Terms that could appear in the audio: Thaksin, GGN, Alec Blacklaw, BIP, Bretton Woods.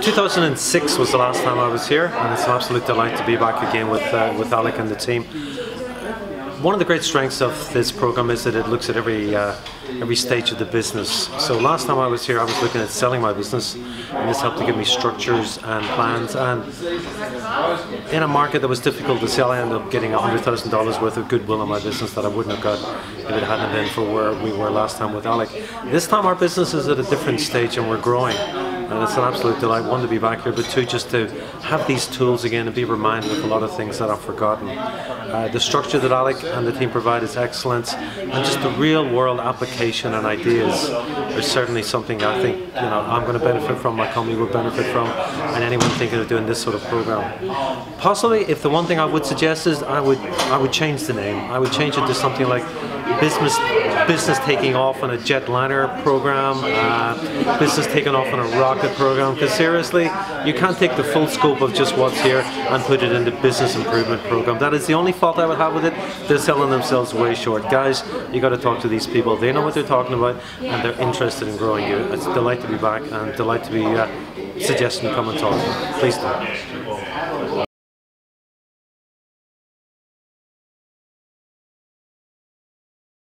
2006 was the last time I was here, and it's an absolute delight to be back again with Alec and the team. One of the great strengths of this program is that it looks at every stage of the business. So last time I was here, I was looking at selling my business, and this helped to give me structures and plans. And in a market that was difficult to sell, I ended up getting $100,000 worth of goodwill in my business that I wouldn't have got if it hadn't been for where we were last time with Alec. This time our business is at a different stage and we're growing. And it's an absolute delight, one, to be back here, but two, just to have these tools again and be reminded of a lot of things that I've forgotten. The structure that Alec and the team provide is excellent, and just the real world application and ideas is certainly something I think I'm going to benefit from, my company will benefit from, and anyone thinking of doing this sort of program. Possibly, if the one thing I would suggest is I would change the name. I would change it to something like Business Taking Off on a Jetliner program, Business Taking Off on a Rocket program, because seriously, you can't take the full scope of just what's here and put it in the Business Improvement program. That is the only fault I would have with it. They're selling themselves way short. Guys, you got to talk to these people. They know what they're talking about and they're interested in growing you. It's a delight to be back and a delight to be suggesting you come and talk to them. Please do.